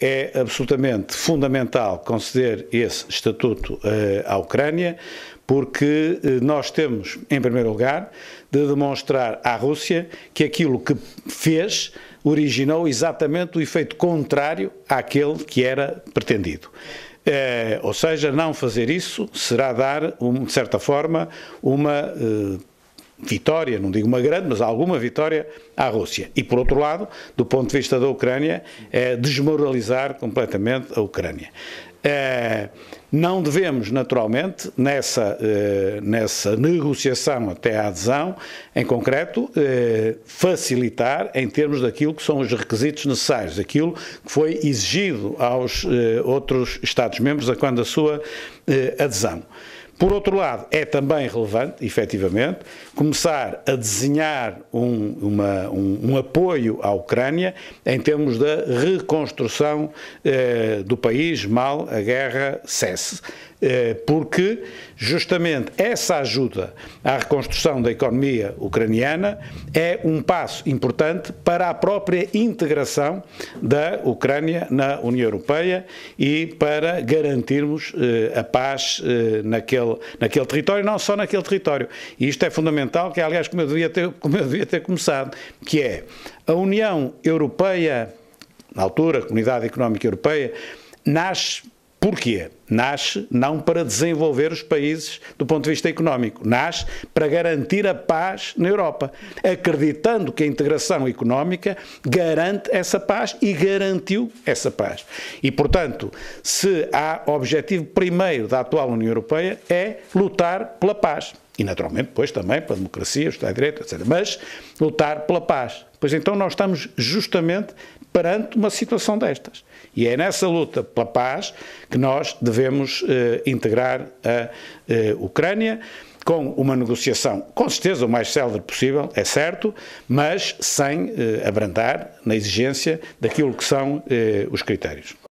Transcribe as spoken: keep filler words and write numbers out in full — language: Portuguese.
é absolutamente fundamental conceder esse estatuto eh, à Ucrânia, porque eh, nós temos, em primeiro lugar, de demonstrar à Rússia que aquilo que fez originou exatamente o efeito contrário àquele que era pretendido. Eh, ou seja, não fazer isso será dar, um, de certa forma, uma eh, vitória, não digo uma grande, mas alguma vitória à Rússia. E, por outro lado, do ponto de vista da Ucrânia, é desmoralizar completamente a Ucrânia. É, não devemos, naturalmente, nessa, eh, nessa negociação até à adesão, em concreto, eh, facilitar em termos daquilo que são os requisitos necessários, aquilo que foi exigido aos eh, outros Estados-membros a quando a sua eh, adesão. Por outro lado, é também relevante, efetivamente, começar a desenhar um, uma, um, um apoio à Ucrânia em termos da reconstrução eh, do país, mal a guerra cesse. Eh, porque, justamente, essa ajuda à reconstrução da economia ucraniana é um passo importante para a própria integração da Ucrânia na União Europeia e para garantirmos eh, a paz eh, naquele naquele território, não só naquele território. E isto é fundamental, que é, aliás, como eu devia ter, como eu devia ter começado, que é a União Europeia, na altura, a Comunidade Económica Europeia, nasce porquê? Nasce não para desenvolver os países do ponto de vista económico, nasce para garantir a paz na Europa, acreditando que a integração económica garante essa paz e garantiu essa paz. E, portanto, se há objetivo primeiro da atual União Europeia é lutar pela paz. E, naturalmente, depois também pela democracia, o Estado de Direito, etcétera. Mas lutar pela paz. Pois então nós estamos justamente perante uma situação destas. E é nessa luta pela paz que nós devemos eh, integrar a eh, Ucrânia, com uma negociação, com certeza, o mais célere possível, é certo, mas sem eh, abrandar na exigência daquilo que são eh, os critérios.